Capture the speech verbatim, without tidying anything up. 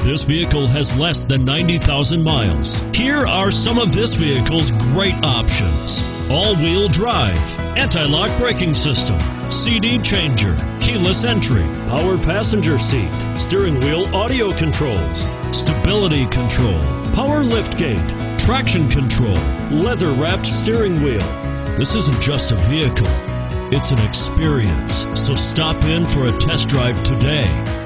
This vehicle has less than ninety thousand miles. Here are some of this vehicle's great options: all-wheel drive, anti-lock braking system, C D changer, keyless entry, power passenger seat, steering wheel audio controls, stability control, power liftgate, traction control, leather-wrapped steering wheel. This isn't just a vehicle, it's an experience. So stop in for a test drive today.